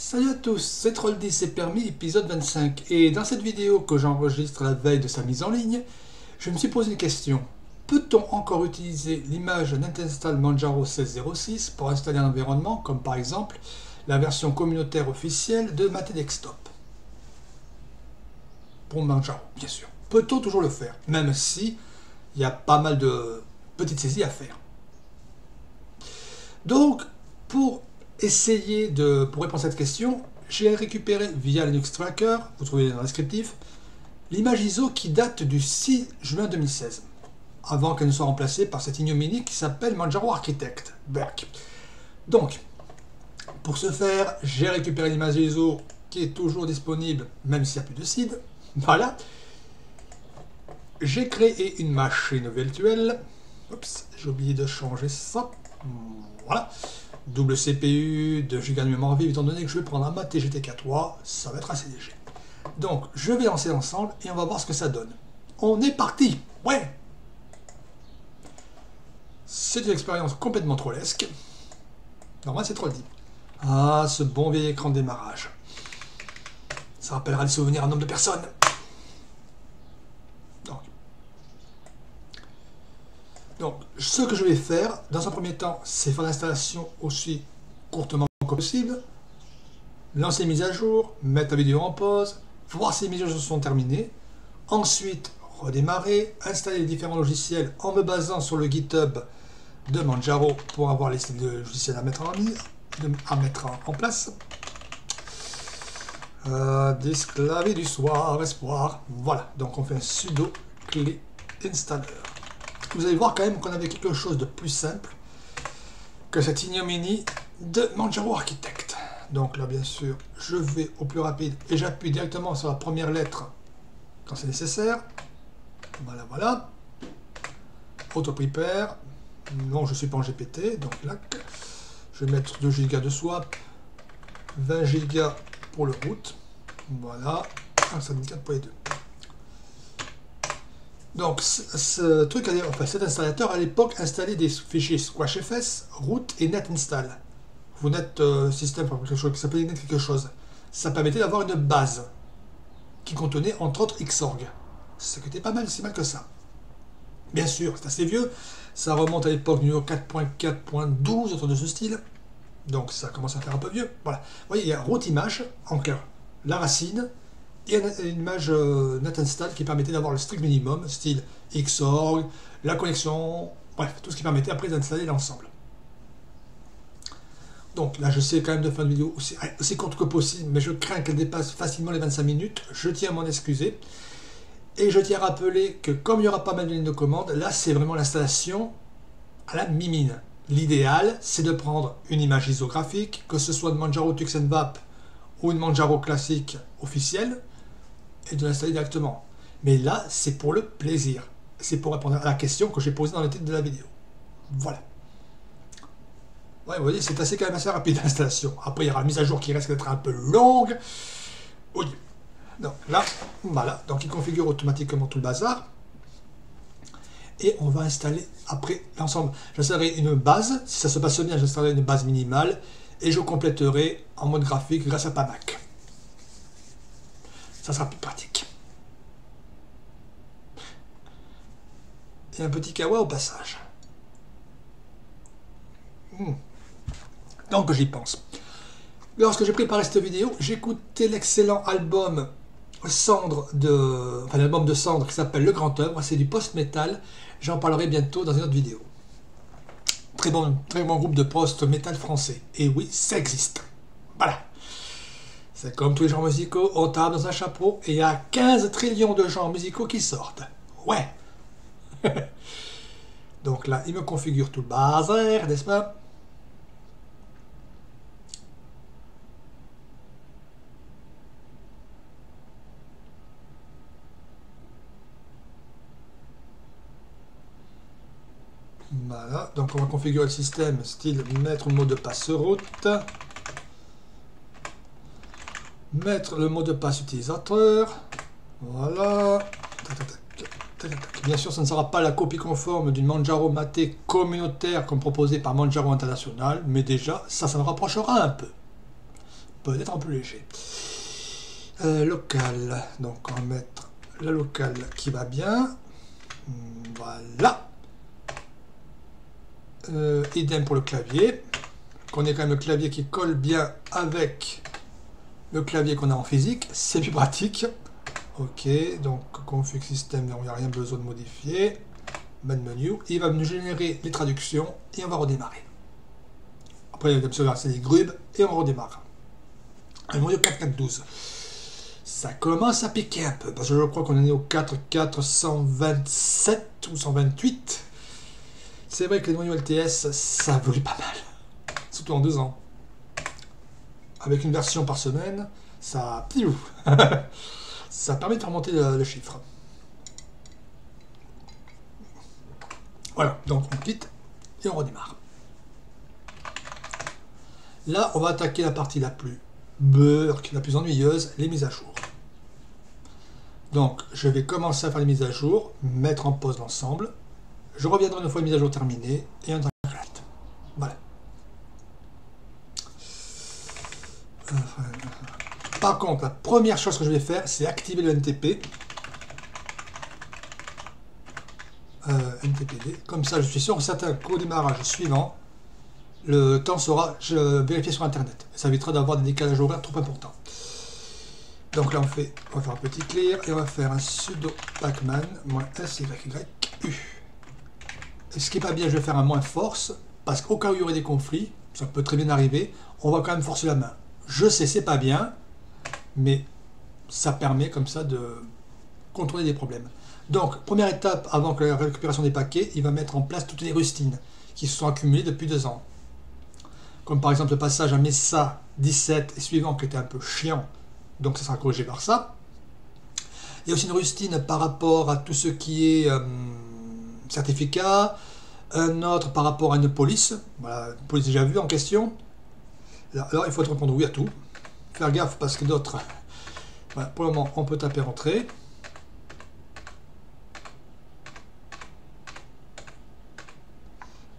Salut à tous, c'est TrollD, c'est permis, épisode 25, et dans cette vidéo que j'enregistre la veille de sa mise en ligne, je me suis posé une question. Peut-on encore utiliser l'image NetInstall Manjaro 16.06 pour installer un environnement, comme par exemple la version communautaire officielle de Mate Desktop? Pour Manjaro, bien sûr. Peut-on toujours le faire, même si il y a pas mal de petites saisies à faire. Donc, pour répondre à cette question, j'ai récupéré via Linux Tracker, vous trouvez dans le descriptif, l'image ISO qui date du 6 juin 2016, avant qu'elle ne soit remplacée par cette ignominie qui s'appelle Manjaro Architect. Donc, pour ce faire, j'ai récupéré l'image ISO qui est toujours disponible, même s'il n'y a plus de seed. Voilà. J'ai créé une machine virtuelle. Oups, j'ai oublié de changer ça. Voilà. Double CPU, 2 Go de mémoire vive, étant donné que je vais prendre un Mate GTK3, ça va être assez léger. Donc, je vais lancer l'ensemble et on va voir ce que ça donne. On est parti. Ouais. C'est une expérience complètement trollesque. Normal, c'est trop dit. Ah, ce bon vieil écran de démarrage. Ça rappellera des souvenirs à un nombre de personnes. Donc, ce que je vais faire, dans un premier temps, c'est faire l'installation aussi courtement que possible, lancer les mises à jour, mettre la vidéo en pause, voir si les mises à jour sont terminées, ensuite redémarrer, installer les différents logiciels en me basant sur le GitHub de Manjaro pour avoir les logiciels à mettre en place. Disclavé du soir, espoir, voilà, donc on fait un sudo clé installer. Vous allez voir quand même qu'on avait quelque chose de plus simple que cette ignominie de Manjaro Architect. Donc là, bien sûr, je vais au plus rapide et j'appuie directement sur la première lettre quand c'est nécessaire. Voilà, voilà. Auto-prepare. Non, je ne suis pas en GPT. Donc là, je vais mettre 2 Go de swap, 20 Go pour le route. Voilà, 1.54.2. Donc, cet installateur, à l'époque, installait des fichiers squashfs, root et netinstall. Vous net système, quelque chose qui s'appelait net quelque chose. Ça permettait d'avoir une base qui contenait, entre autres, xorg. Ce qui était pas mal, si mal que ça. Bien sûr, c'est assez vieux. Ça remonte à l'époque numéro 4.4.12, autour de ce style. Donc, ça commence à faire un peu vieux. Voilà. Vous voyez, il y a root image, en clair, la racine. Il y a une image netinstall qui permettait d'avoir le strict minimum, style xorg, la connexion, bref, tout ce qui permettait après d'installer l'ensemble. Donc là, je sais quand même de faire une vidéo aussi courte que possible, mais je crains qu'elle dépasse facilement les 25 minutes. Je tiens à m'en excuser. Et je tiens à rappeler que comme il y aura pas mal de lignes de commande, là, c'est vraiment l'installation à la mimine. L'idéal, c'est de prendre une image isographique, que ce soit de Manjaro Tux & Vap ou une Manjaro classique officielle, et de l'installer directement. Mais là, c'est pour le plaisir. C'est pour répondre à la question que j'ai posée dans le titre de la vidéo. Voilà. Ouais, vous voyez, c'est quand même assez rapide l'installation. Après, il y aura la mise à jour qui risque d'être un peu longue. Oui. Donc là, voilà. Donc il configure automatiquement tout le bazar. Et on va installer après l'ensemble. J'installerai une base. Si ça se passe bien, j'installerai une base minimale. Et je compléterai en mode graphique grâce à Pamac. Ça sera plus pratique. Et un petit kawa au passage. Donc j'y pense. Lorsque j'ai préparé cette vidéo, j'écoutais l'excellent album Cendres l'album de Cendres qui s'appelle Le Grand Oeuvre. C'est du post-metal. J'en parlerai bientôt dans une autre vidéo. Très bon groupe de post-metal français. Et oui, ça existe. Voilà. C'est comme tous les genres musicaux, on tape dans un chapeau et il y a 15 trillions de genres musicaux qui sortent. Ouais. Donc là, il me configure tout le bazar, n'est-ce pas? Voilà, donc on va configurer le système, style mettre le mot de passe route, mettre le mot de passe utilisateur, voilà, tac, tac, tac, tac, tac. Bien sûr, ça ne sera pas la copie conforme d'une Manjaro Mate communautaire comme proposée par Manjaro International, mais déjà, ça s'en rapprochera un peu. peut-être un peu léger. Local, donc on va mettre la locale qui va bien. Voilà. Idem pour le clavier. Qu'on ait quand même le clavier qui colle bien avec le clavier qu'on a en physique, c'est plus pratique. Ok, donc config système, il n'y a rien besoin de modifier. Main menu, il va nous générer les traductions et on va redémarrer. Après, il va se verser des grubes et on redémarre. Un menu 4412. Ça commence à piquer un peu parce que je crois qu'on est au 4427 ou 128. C'est vrai que les noyaux LTS, ça évolue pas mal, surtout en 2 ans. Avec une version par semaine, ça piou. Ça permet de faire monter le chiffre. Voilà, donc on quitte et on redémarre. Là, on va attaquer la partie la plus burk, la plus ennuyeuse, les mises à jour. Donc, je vais commencer à faire les mises à jour, mettre en pause l'ensemble. Je reviendrai une fois les mises à jour terminées et on t'inquiète. Voilà. Par contre, la première chose que je vais faire, c'est activer le NTP. NTPD. Comme ça, je suis sûr, certain qu'au démarrage suivant, le temps sera vérifié sur Internet. Ça évitera d'avoir des décalages horaires trop importants. Donc là, on va faire un petit clear et on va faire un sudo pacman -syyu. Et ce qui n'est pas bien, je vais faire un moins force, parce qu'au cas où il y aurait des conflits, ça peut très bien arriver, on va quand même forcer la main. Je sais, c'est pas bien, mais ça permet comme ça de contourner des problèmes. Donc, première étape, avant que la récupération des paquets, il va mettre en place toutes les rustines qui se sont accumulées depuis 2 ans. Comme par exemple le passage à Mesa 17 et suivant qui était un peu chiant, donc ça sera corrigé par ça. Il y a aussi une rustine par rapport à tout ce qui est certificat, un autre par rapport à une police, voilà, une police déjà vue en question. Alors il faut répondre oui à tout, faire gaffe parce que d'autres... Voilà, pour le moment, on peut taper rentrer.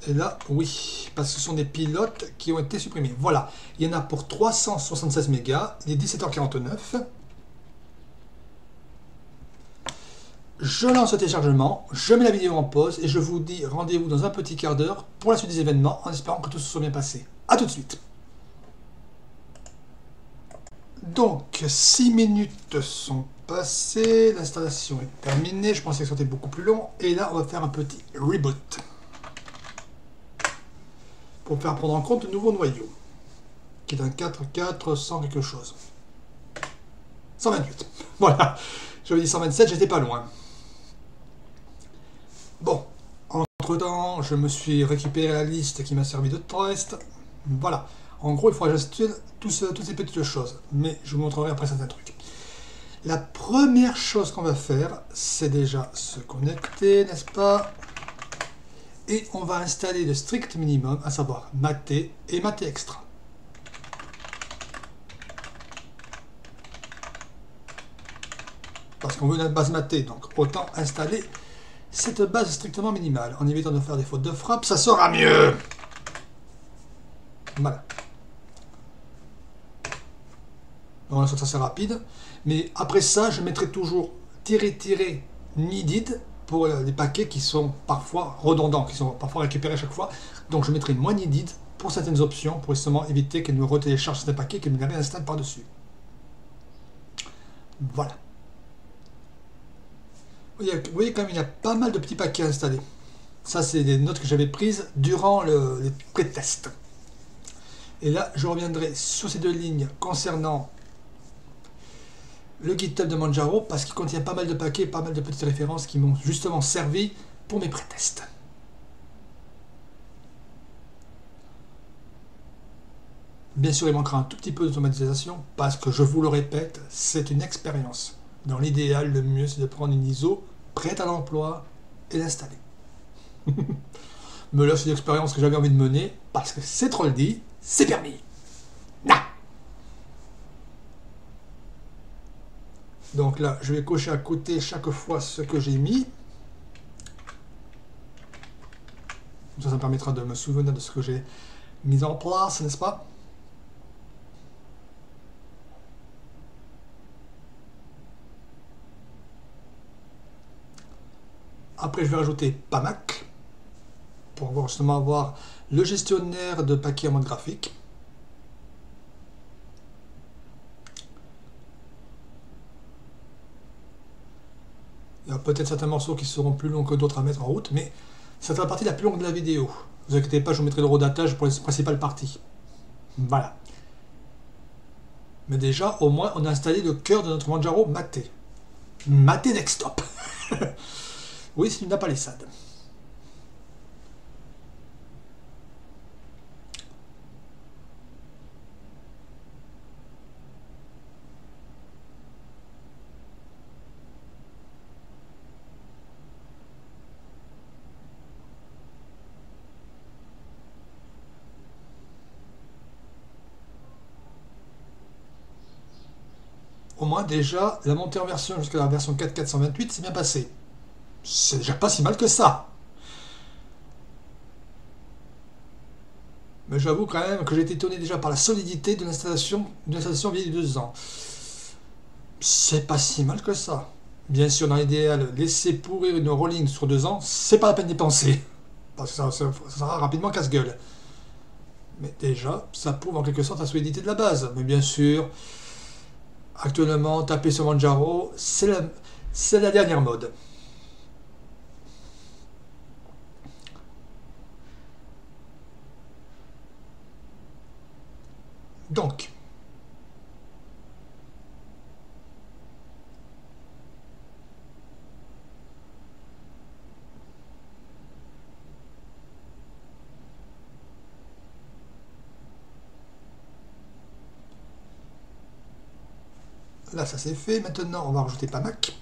Et là, oui, parce que ce sont des pilotes qui ont été supprimés. Voilà, il y en a pour 376 mégas, il est 17h49. Je lance le téléchargement, je mets la vidéo en pause et je vous dis rendez-vous dans un petit quart d'heure pour la suite des événements en espérant que tout se soit bien passé. A tout de suite. Donc, 6 minutes sont passées, l'installation est terminée, je pensais que ça serait beaucoup plus long et là, on va faire un petit reboot. Pour faire prendre en compte le nouveau noyau, qui est un 4400 quelque chose. 128. Voilà. J'avais dit 127, j'étais pas loin. Bon. Entre-temps, je me suis récupéré la liste qui m'a servi de test. Voilà. En gros, il faudra ajuster toutes ces petites choses. Mais je vous montrerai après certains trucs. La première chose qu'on va faire, c'est déjà se connecter, n'est-ce pas ? Et on va installer le strict minimum, à savoir Mate et Mate Extra. Parce qu'on veut notre base Mate, donc autant installer cette base strictement minimale. En évitant de faire des fautes de frappe, ça sera mieux. Voilà. Bon, ça c'est assez rapide. Mais après ça, je mettrai toujours -needed. Pour les paquets qui sont parfois redondants, qui sont parfois récupérés à chaque fois. Donc je mettrai moins needed pour certaines options, pour justement éviter qu'elles ne retéléchargent certains paquets qu'elles me réinstallent par-dessus. Voilà. Vous voyez quand même, il y a pas mal de petits paquets installés. Ça, c'est des notes que j'avais prises durant les pré-tests. Et là, je reviendrai sur ces 2 lignes concernant le GitHub de Manjaro parce qu'il contient pas mal de paquets, pas mal de petites références qui m'ont justement servi pour mes pré-tests. Bien sûr, il manquera un tout petit peu d'automatisation parce que, je vous le répète, c'est une expérience. Dans l'idéal, le mieux c'est de prendre une ISO prête à l'emploi et l'installer. Mais là, c'est une expérience que j'avais envie de mener parce que c'est trop le dit, c'est permis. Nah. Donc là, je vais cocher à côté chaque fois ce que j'ai mis. Ça me permettra de me souvenir de ce que j'ai mis en place, n'est-ce pas? Après, je vais rajouter Pamac pour justement avoir le gestionnaire de paquets en mode graphique. Il y a peut-être certains morceaux qui seront plus longs que d'autres à mettre en route, mais ça fait la partie la plus longue de la vidéo. Ne vous inquiétez pas, je vous mettrai le redatage pour les principales parties. Voilà. Mais déjà, au moins, on a installé le cœur de notre Manjaro Mate. Mate Desktop. Oui, c'est une nappe à palissade. Au moins, déjà, la montée en version jusqu'à la version 4.428 s'est bien passée. C'est déjà pas si mal que ça. Mais j'avoue quand même que j'ai été étonné déjà par la solidité de l'installation vieille de 2 ans. C'est pas si mal que ça. Bien sûr, dans l'idéal, laisser pourrir une rolling sur 2 ans, c'est pas la peine d'y penser. Parce que ça sera rapidement casse-gueule. Mais déjà, ça prouve en quelque sorte la solidité de la base. Mais bien sûr, actuellement, taper sur Manjaro, c'est la dernière mode. Donc, là ça c'est fait, maintenant on va rajouter Pamac.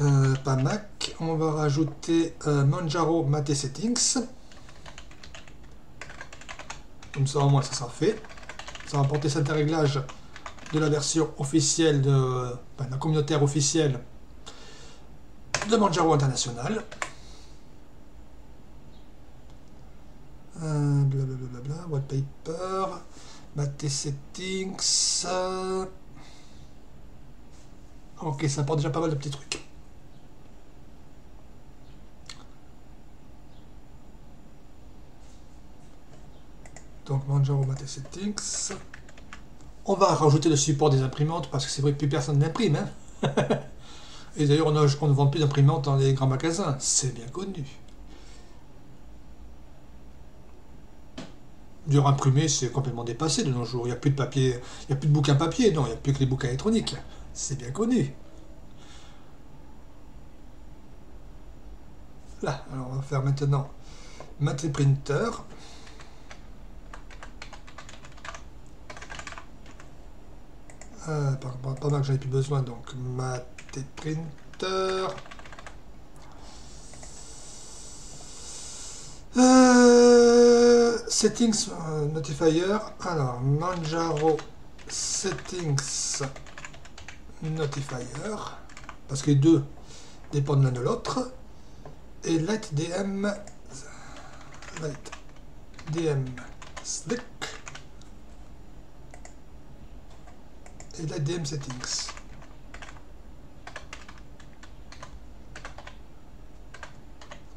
On va rajouter Manjaro Mate Settings. Comme ça, au moins, ça sera fait. Ça va apporter certains réglages de la version officielle, de la communautaire officielle de Manjaro International. Blablabla, wallpaper, Mate Settings. Ok, ça apporte déjà pas mal de petits trucs. Donc Manjaro Mate Settings. On va rajouter le support des imprimantes parce que c'est vrai que plus personne n'imprime. Hein. Et d'ailleurs on ne vend plus d'imprimantes dans les grands magasins, c'est bien connu. Dur imprimé, c'est complètement dépassé de nos jours. Il n'y a plus de papier, il n'y a plus de bouquins papier, non, il n'y a plus que les bouquins électroniques. C'est bien connu. Là, alors on va faire maintenant Mate Printer. Pas mal que j'en ai plus besoin, donc Mate Printer. Settings Notifier. Alors, Manjaro Settings Notifier. Parce que les deux dépendent l'un de l'autre. Et LightDM Slick. Et la DM Settings.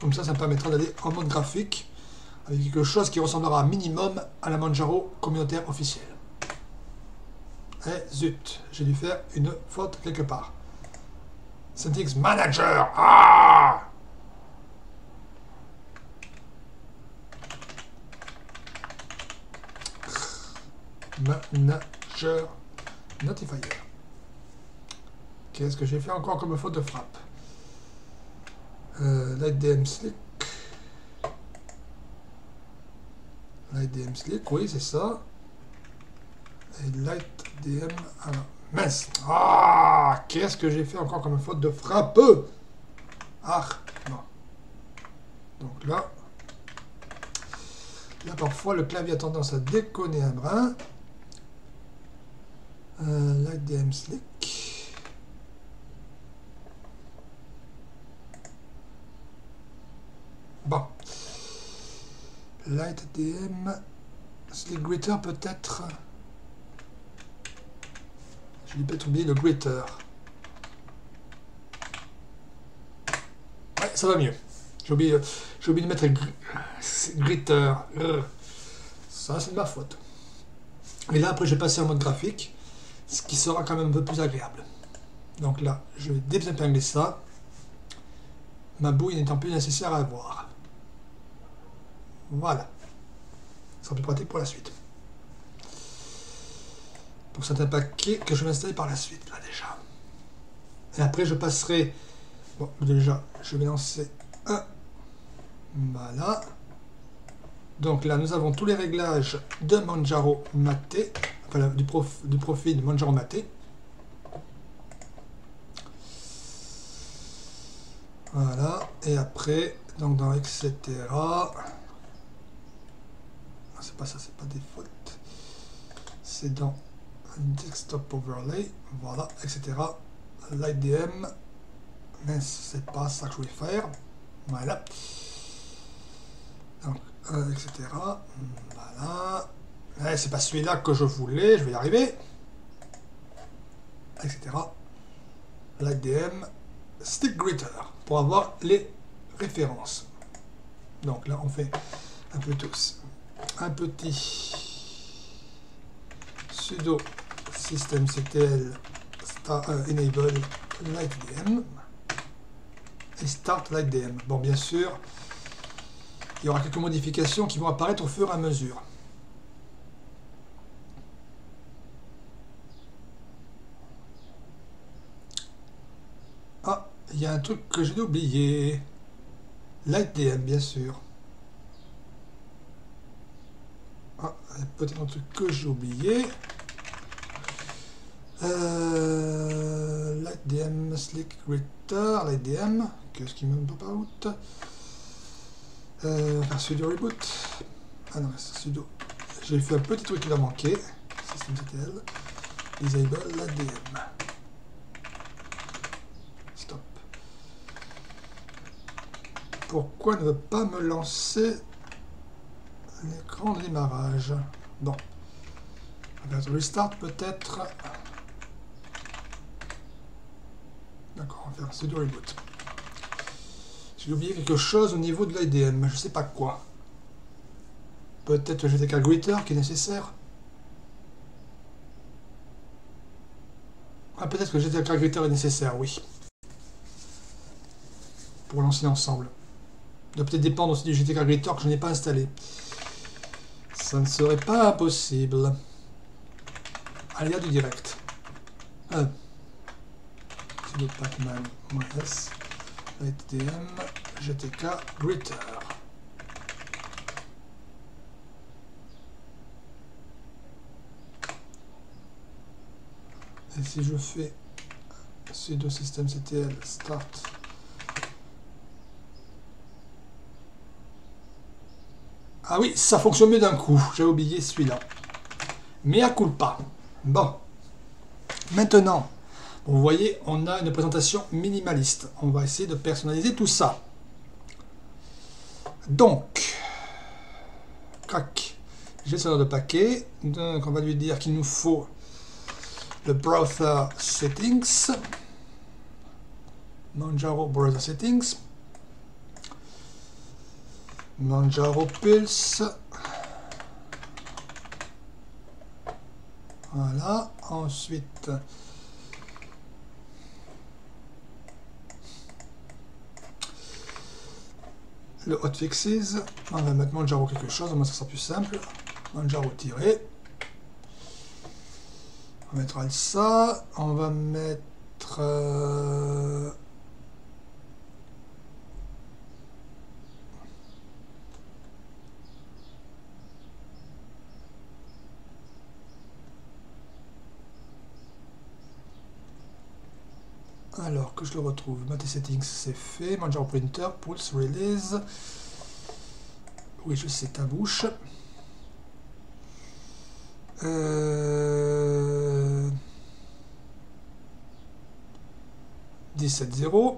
Comme ça, ça me permettra d'aller en mode graphique avec quelque chose qui ressemblera minimum à la Manjaro communautaire officielle. Eh zut, j'ai dû faire une faute quelque part. Settings Manager. Ah, Manager Notifier. Qu'est-ce que j'ai fait encore comme faute de frappe? LightDM Slick. LightDM Slick, oui, c'est ça. Et LightDM. Alors, mince. Ah, qu'est-ce que j'ai fait encore comme faute de frappe? Ah, non. Donc là. Là, parfois, le clavier a tendance à déconner un brin. LightDM Slick. Bon. LightDM Slick Greeter peut-être. Je vais peut-être oublier le Greeter. ça va mieux. J'ai oublié de mettre Gritter. Ça, c'est de ma faute. Et là, après, je vais passer en mode graphique, ce qui sera quand même un peu plus agréable. Donc là, je vais désépingler ça, ma bouille n'étant plus nécessaire à avoir. Voilà. Ça sera plus pratique pour la suite. Pour certains paquets que je vais installer par la suite, là déjà. Et après, je passerai... Bon, déjà, je vais lancer un. Voilà. Donc là, nous avons tous les réglages de Manjaro Mate, enfin du profil Manjaro Mate. Voilà, et après, donc dans etc. C'est pas ça, c'est pas des fautes. C'est dans Desktop Overlay, voilà, etc. LightDM, mais c'est pas ça que je voulais faire. Voilà. Donc, etc. Voilà. Ouais, c'est pas celui-là que je voulais, je vais y arriver. Etc. LightDM. Stick Gritter pour avoir les références. Donc là, on fait un peu tous. Un petit sudo systemctl enable lightdm et start lightdm. Bon, bien sûr, il y aura quelques modifications qui vont apparaître au fur et à mesure. Il y a un truc que j'ai oublié. LightDM, bien sûr. Ah, peut-être un truc que j'ai oublié. LightDM, Slick Gritter, LightDM. Qu'est-ce qui me pop out? Faire sudo reboot. Ah non, c'est sudo. J'ai fait un petit truc qui va manquer. Systemctl. Disable LightDM. Pourquoi ne veut pas me lancer l'écran de démarrage? Bon. On va faire restart peut-être. D'accord, on va faire sudo reboot. J'ai oublié quelque chose au niveau de l'IDM, je ne sais pas quoi. Peut-être que j'ai qu'un Gritter qui est nécessaire. Ah, peut-être que j'ai qu'un Gritter est nécessaire, oui. Pour lancer l'ensemble. Il doit peut-être dépendre aussi du GTK Gritter que je n'ai pas installé. Ça ne serait pas impossible. Aléa du direct. Sudo pacman -s lightdm GTK Gritter. Et si je fais sudo systemctl start Ah oui, ça fonctionne mieux d'un coup. J'ai oublié celui-là. Mea culpa. Bon. Maintenant, vous voyez, on a une présentation minimaliste. On va essayer de personnaliser tout ça. Donc, crac. Gestionnaire de paquet. Donc, on va lui dire qu'il nous faut le Browser Settings. Manjaro Browser Settings. Manjaro Pulse. Voilà. Ensuite, le Hotfixes. On va mettre Manjaro quelque chose, au moins ça sera plus simple. Manjaro tiré. On mettra ça. On va mettre... Alors que je le retrouve, Mate Settings c'est fait, Manjaro Printer, Pulse, Release, oui je sais ta bouche, .0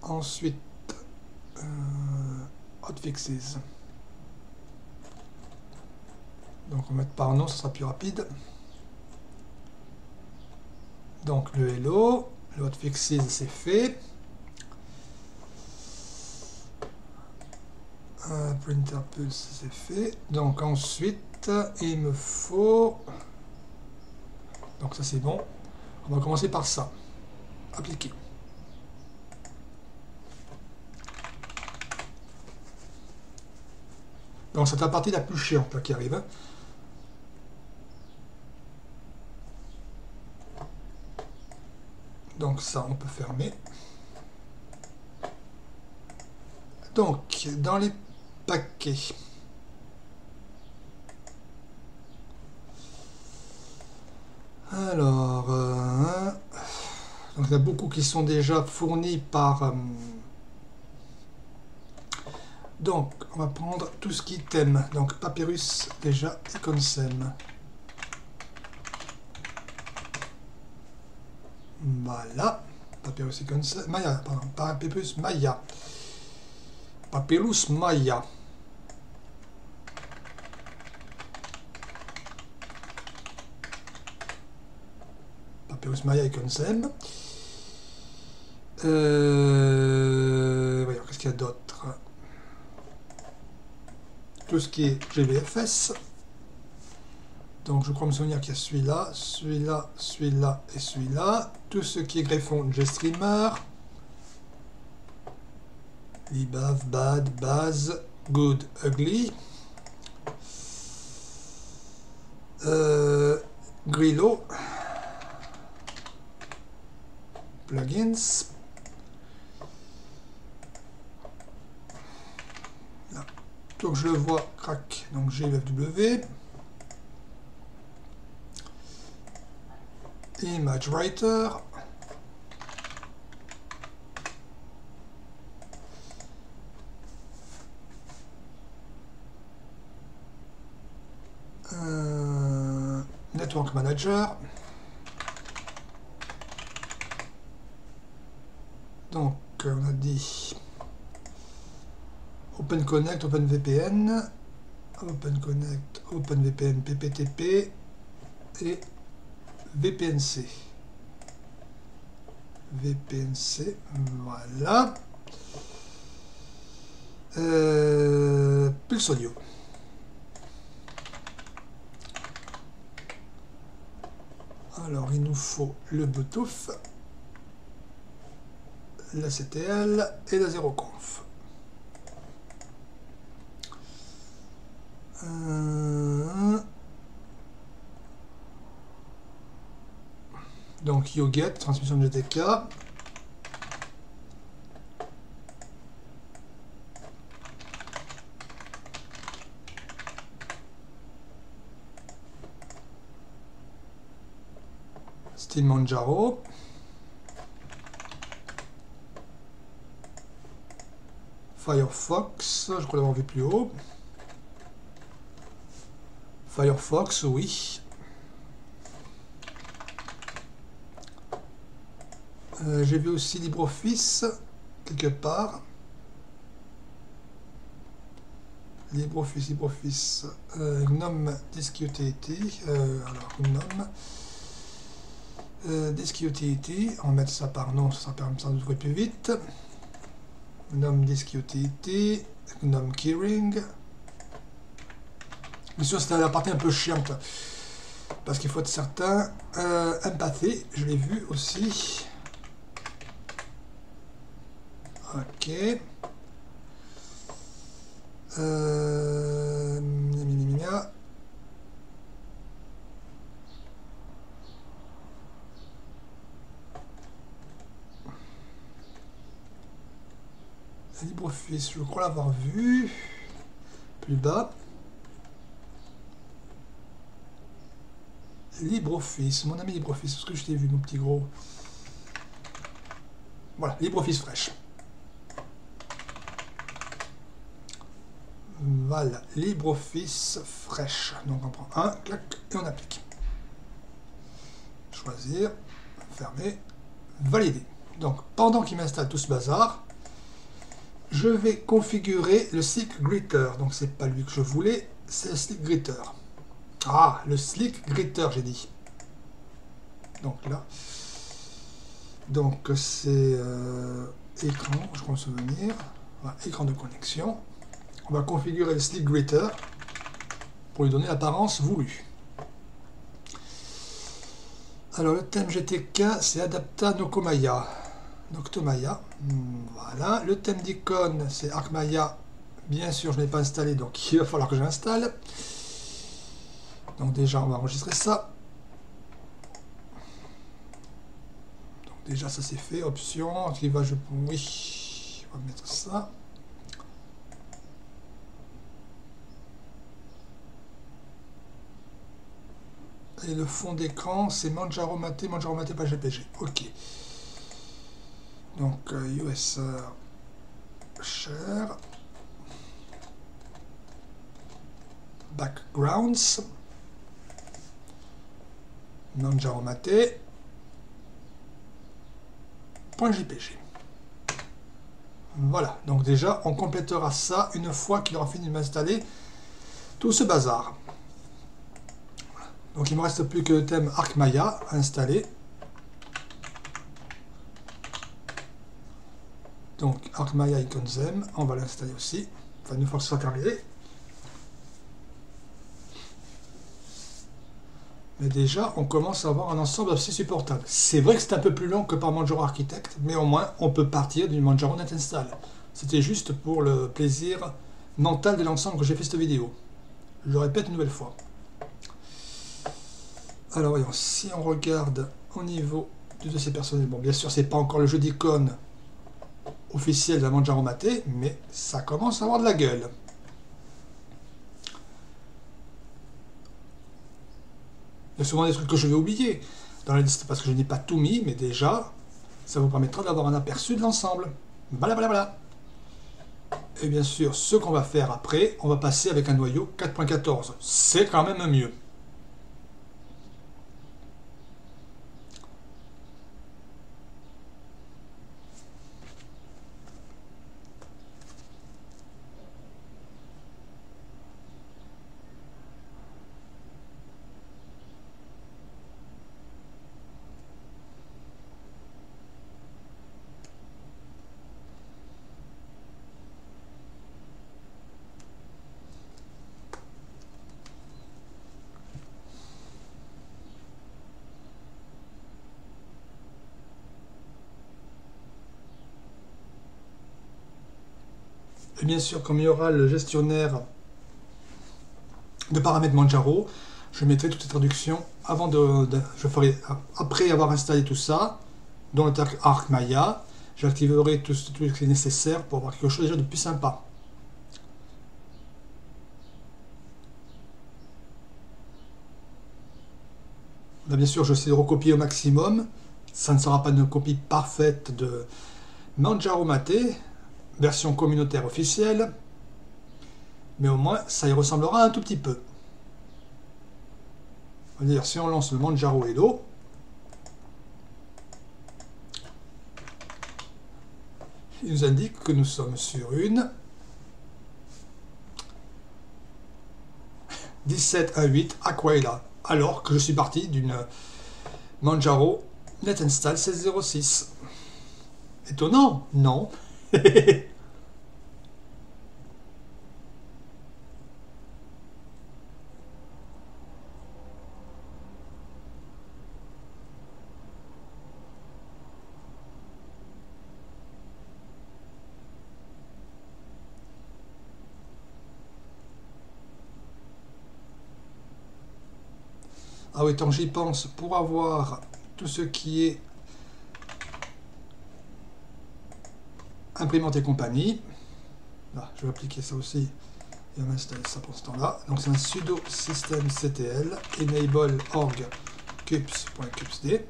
ensuite Hotfixes, donc on va mettre par nom, ce sera plus rapide. Donc le hello, le hotfixes c'est fait. Printer pulse c'est fait. Donc ensuite il me faut, donc ça c'est bon, on va commencer par ça, appliquer. Donc c'est la partie la plus chiante là, qui arrive. Hein. Donc ça on peut fermer. Donc dans les paquets, alors donc il y a beaucoup qui sont déjà fournis par donc on va prendre tout ce qui est thème, donc Papirus déjà et Consem. Voilà, Papirus et Consem, Maia, pardon, Papirus Maia. Papirus Maia. Papirus Maia et Consem. Voyons, qu'est-ce qu'il y a d'autre? Tout ce qui est GVFS. Donc je crois me souvenir qu'il y a celui-là, celui-là, celui-là et celui-là. Tout ce qui est greffon GStreamer. Libav, bad, base, good, ugly, Grillo, plugins, là. Donc je le vois, crac, donc GFW, image writer, Network Manager. Donc on a dit Open Connect, Open VPN, Open Connect, Open VPN, PPTP et VPNC. VPNC, voilà. Pulse Audio. Alors il nous faut le Bluetooth, la CTL et la 0conf. Donc Yoget, transmission de GTK. Manjaro, Firefox, je crois l'avoir vu plus haut. Firefox, oui. J'ai vu aussi LibreOffice quelque part. LibreOffice, LibreOffice, GNOME Disk Utility. Alors GNOME. Disk Utility, on va mettre ça par nom, ça permet de trouver plus vite. GNOME Disk Utility, GNOME Keyring. Bien sûr, c'est la partie un peu chiante, parce qu'il faut être certain. Empathy, je l'ai vu aussi. Ok. LibreOffice, je crois l'avoir vu plus bas. LibreOffice, mon ami LibreOffice, parce que je t'ai vu, mon petit gros. Voilà, LibreOffice fraîche. Voilà, LibreOffice fraîche. Donc on prend un, clac, et on applique. Choisir, fermer, valider. Donc pendant qu'il m'installe tout ce bazar, je vais configurer le Slick Greeter. Donc c'est pas lui que je voulais, c'est le Slick Greeter. Ah, le Slick Greeter, j'ai dit. Donc là, Donc c'est écran, je crois me souvenir, voilà, écran de connexion. On va configurer le Slick Greeter pour lui donner l'apparence voulue. Alors le thème GTK c'est Adapta Noctomaya, voilà. Le thème d'icône c'est Arc Maia, bien sûr je ne l'ai pas installé donc il va falloir que j'installe. Donc déjà on va enregistrer ça. Donc déjà ça c'est fait, option, qui va je oui, on va mettre ça. Et le fond d'écran, c'est Manjaro Mate page GPG. Ok. Donc, US Share. Backgrounds. Manjaro Mate. Point GPG. Voilà. Donc déjà, on complétera ça une fois qu'il aura fini de m'installer tout ce bazar. Donc il me reste plus que le thème Arc Maia à installer. Donc Arc Maia Iconzem, on va l'installer aussi. Enfin une fois que ce soit terminé. Mais déjà on commence à avoir un ensemble assez supportable. C'est vrai que c'est un peu plus long que par Manjaro Architect, mais au moins on peut partir du Manjaro Net Install. C'était juste pour le plaisir mental de l'ensemble que j'ai fait cette vidéo. Je le répète une nouvelle fois. Alors voyons, si on regarde au niveau du dossier personnel, bon bien sûr c'est pas encore le jeu d'icônes officiel de la Manjaro Mate, mais ça commence à avoir de la gueule. Il y a souvent des trucs que je vais oublier dans la liste parce que je n'ai pas tout mis, mais déjà ça vous permettra d'avoir un aperçu de l'ensemble. Voilà, voilà, voilà. Et bien sûr, ce qu'on va faire après, on va passer avec un noyau 4.14. C'est quand même mieux. Bien sûr, comme il y aura le gestionnaire de paramètres Manjaro, je mettrai toutes les traductions avant je ferai après avoir installé tout ça dans le tag Arc Maia. J'activerai tout ce qui est nécessaire pour avoir quelque chose déjà de plus sympa. Là, bien sûr, je sais de recopier au maximum. Ça ne sera pas une copie parfaite de Manjaro Mate. Version communautaire officielle, mais au moins ça y ressemblera un tout petit peu. C'est-à-dire si on lance le Manjaro Hello, il nous indique que nous sommes sur une 17.1.8 Aquaela, alors que je suis parti d'une Manjaro Net Install 16.06. Étonnant, non? Ah oui, tant que j'y pense, pour avoir tout ce qui est imprimante et compagnie. Là, je vais appliquer ça aussi et on va installer ça pour ce temps-là. Donc c'est un sudo systemctl enable org cups.cupsd.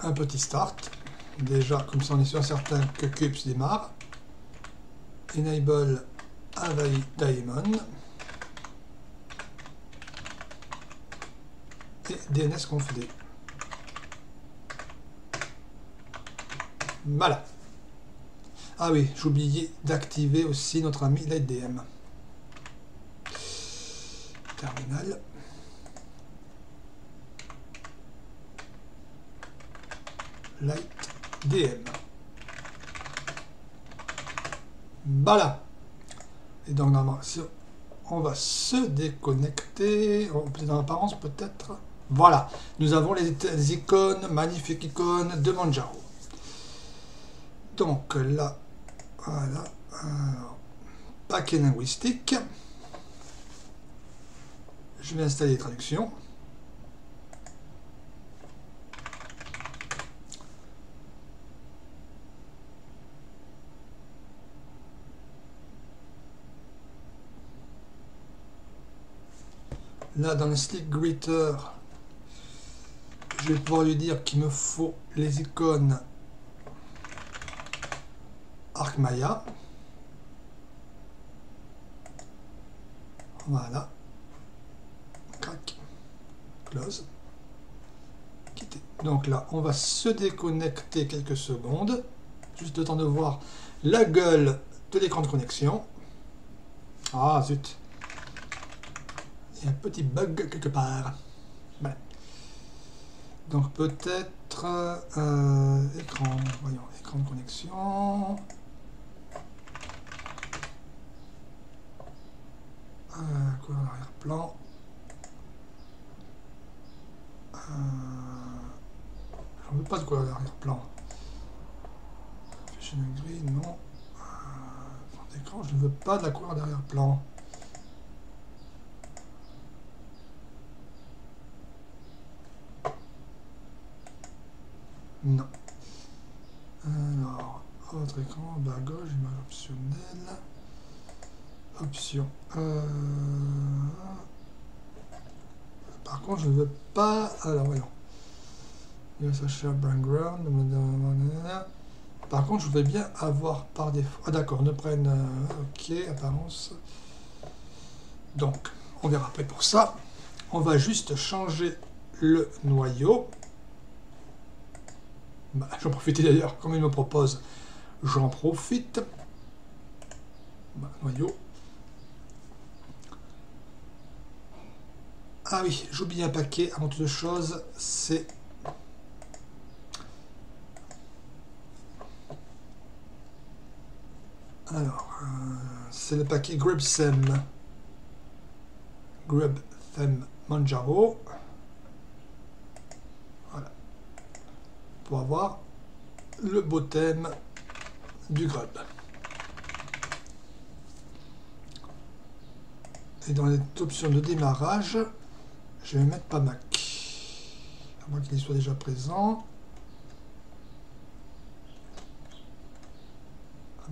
Un petit start. Déjà, comme ça on est sûr certain que cups démarre. Enable Avai Daemon. Et dnsconfd. Voilà. Ah oui, j'oubliais d'activer aussi notre ami LightDM. Terminal. LightDM. Voilà. Et donc normalement, on va se déconnecter. On peut dans l'apparence peut-être. Voilà. Nous avons les icônes, magnifiques icônes de Manjaro. Donc là, voilà. Alors, paquet linguistique. Je vais installer les traductions. Là, dans le Slick Greeter, je vais pouvoir lui dire qu'il me faut les icônes Arc Maia. Voilà. Crac. Close. Quitter. Donc là, on va se déconnecter quelques secondes. Juste le temps de voir la gueule de l'écran de connexion. Ah, zut. Un petit bug quelque part. Voilà. Donc peut-être écran, voyons, écran de connexion. Quoi, arrière-plan. J'en veux pas de quoi l'arrière-plan. Fashion gris, non. Fond d'écran, je ne veux pas de la couleur d'arrière-plan. Non. Alors, autre écran, bas gauche, image optionnelle. Option. Par contre, je ne veux pas. Alors, voyons. Il y a Sacha Background. Par contre, je vais bien avoir par défaut. Ah, d'accord, ne prenne. Ok, apparence. Donc, on verra après pour ça. On va juste changer le noyau. Bah, j'en profite d'ailleurs, comme il me propose, j'en profite. Bah, noyau. Ah oui, j'oublie un paquet avant toute chose, c'est alors c'est le paquet grubsem Manjaro. Pour avoir le beau thème du grub. Et dans les options de démarrage, je vais mettre Pamac. À moins qu'il soit déjà présent.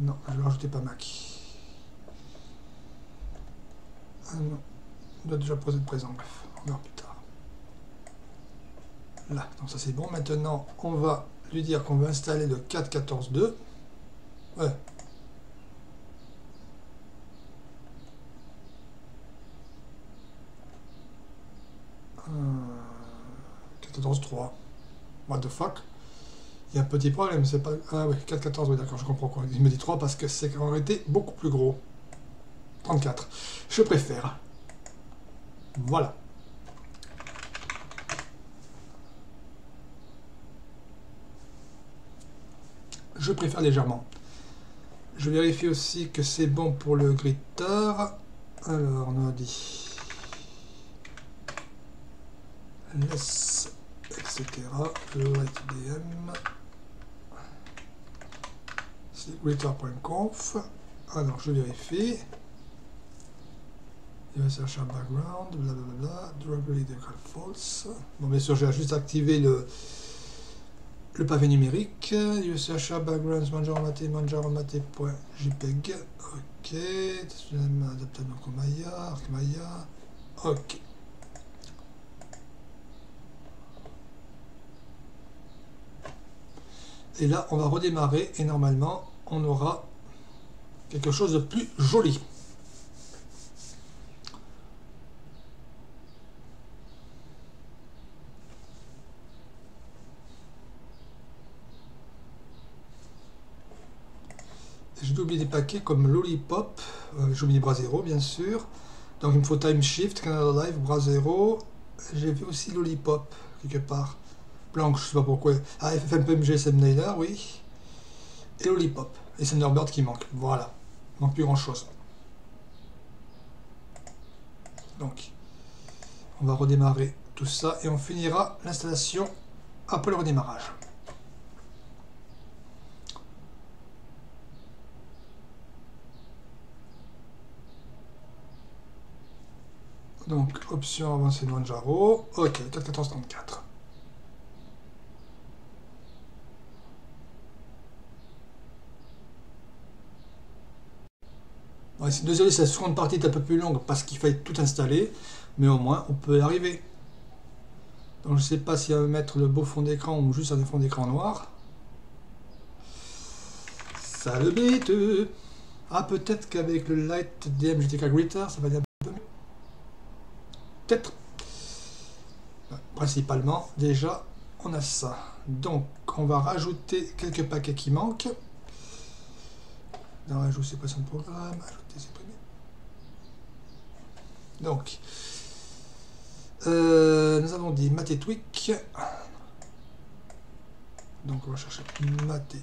Non, je vais rajouter Pamac. Ah non, il doit déjà être présent. Bref, on verra plus tard. Là, donc ça c'est bon. Maintenant, on va lui dire qu'on va installer le 4.14.2. Ouais. .14.3. What the fuck? Il y a un petit problème, c'est pas... Ah oui, 4.14, oui d'accord, je comprends quoi. Il me dit 3 parce que c'est en réalité beaucoup plus gros. 34. Je préfère. Voilà. Je préfère légèrement. Je vérifie aussi que c'est bon pour le gritter. Alors, on a dit laisse, etc. LightDM c'est gritter.conf. Alors, je vérifie. Il va chercher un background, blablabla. Drag leader false. Bon, bien sûr, j'ai juste activé le pavé numérique, USHA backgrounds Manjaro Mate.jpg. Ok, adaptable donc au Maya, Arc Maia. Ok. Et là, on va redémarrer et normalement, on aura quelque chose de plus joli. J'oublie des paquets comme Lollipop, j'oublie Brasero bien sûr, donc il me faut Time Shift, Kernel Live, Brasero, j'ai vu aussi Lollipop quelque part, Planck, je sais pas pourquoi. Ah, FFmpeg, SMNider, oui. Et Lollipop. Et Thunderbird qui manque. Voilà. Il manque plus grand chose. Donc, on va redémarrer tout ça et on finira l'installation après le redémarrage. Donc, option avancée de Manjaro. Ok, 1434. Ouais, désolé, cette seconde partie est un peu plus longue parce qu'il fallait tout installer, mais au moins on peut y arriver. Donc, je ne sais pas si on va mettre le beau fond d'écran ou juste un fond d'écran noir. Ça le bête. Ah, peut-être qu'avec le LightDM GTK Greeter, ça va bien. Peut-être. Principalement, déjà, on a ça. Donc, on va rajouter quelques paquets qui manquent. Dans Ajout, c'est pas son programme. Ajouter, supprimer. Donc, nous avons dit Mate Tweak. Donc, on va chercher Mate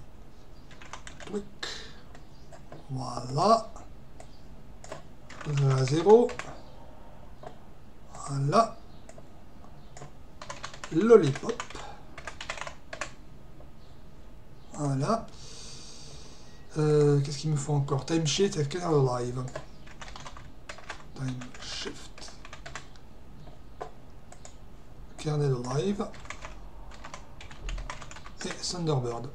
Tweak. Voilà. Brasero. Voilà, Lollipop, voilà, qu'est-ce qu'il me faut encore? Time Shift et Kernel Live. Time Shift, Kernel Live et Thunderbird.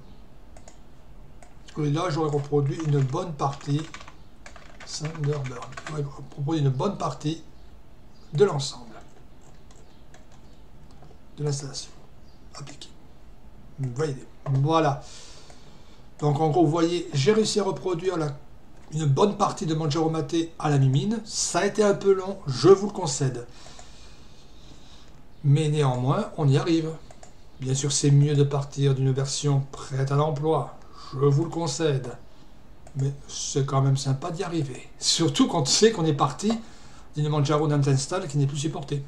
Et là j'aurais reproduit une bonne partie, Thunderbird, j'aurais reproduit une bonne partie de l'ensemble de l'installation. Appliquer, validé. Voilà, donc en gros vous voyez, j'ai réussi à reproduire une bonne partie de Manjaro Mate à la mimine. Ça a été un peu long, je vous le concède, mais néanmoins on y arrive. Bien sûr, c'est mieux de partir d'une version prête à l'emploi, je vous le concède, mais c'est quand même sympa d'y arriver, surtout quand on sait qu'on est parti d'une Manjaro Mate install qui n'est plus supporté.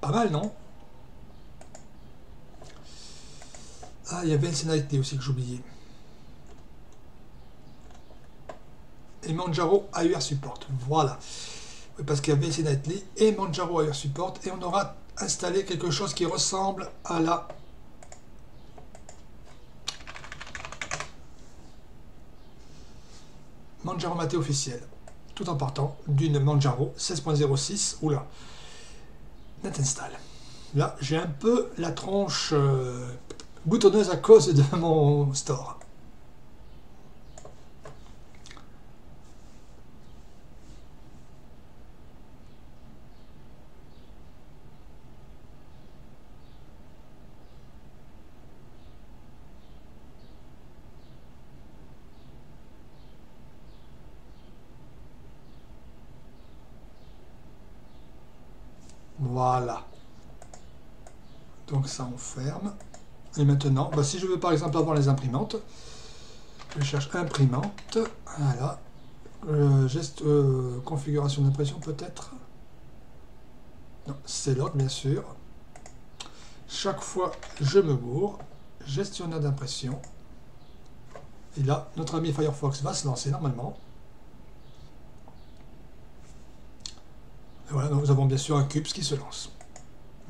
Pas mal, non? Ah, il y a VLC Nightly aussi que j'oubliais. Et Manjaro AUR Support. Voilà. Oui, parce qu'il y a VLC Nightly et Manjaro AUR Support. Et on aura installé quelque chose qui ressemble à la... Manjaro Mate officielle. Tout en partant d'une Manjaro 16.06 ou là Netinstall. Là j'ai un peu la tronche boutonneuse à cause de mon store. Voilà, donc ça on ferme. Et maintenant, bah si je veux par exemple avoir les imprimantes, je cherche imprimante, voilà, geste configuration d'impression peut-être, non c'est l'autre bien sûr, chaque fois je me bourre, gestionnaire d'impression, et là notre ami Firefox va se lancer normalement. Voilà, donc nous avons bien sûr un CUPS qui se lance.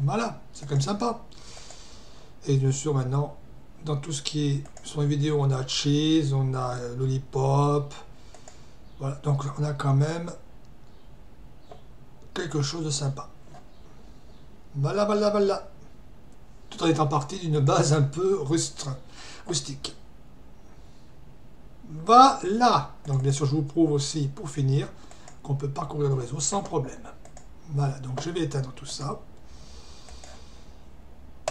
Voilà, c'est quand même sympa. Et bien sûr, maintenant, dans tout ce qui est sur les vidéos, on a Cheese, on a Lollipop. Voilà, donc on a quand même quelque chose de sympa. Voilà, voilà, voilà. Tout en étant parti d'une base un peu rustique. Voilà. Donc bien sûr, je vous prouve aussi, pour finir, qu'on peut parcourir le réseau sans problème. Voilà, donc je vais éteindre tout ça.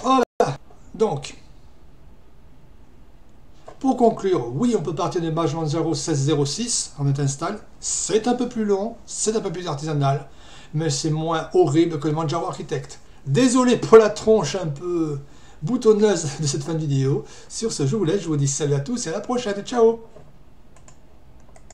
Voilà, donc, pour conclure, oui, on peut partir des Manjaro 16.06 en install. C'est un peu plus long, c'est un peu plus artisanal, mais c'est moins horrible que le Manjaro Architect. Désolé pour la tronche un peu boutonneuse de cette fin de vidéo. Sur ce, je vous laisse, je vous dis salut à tous et à la prochaine, ciao.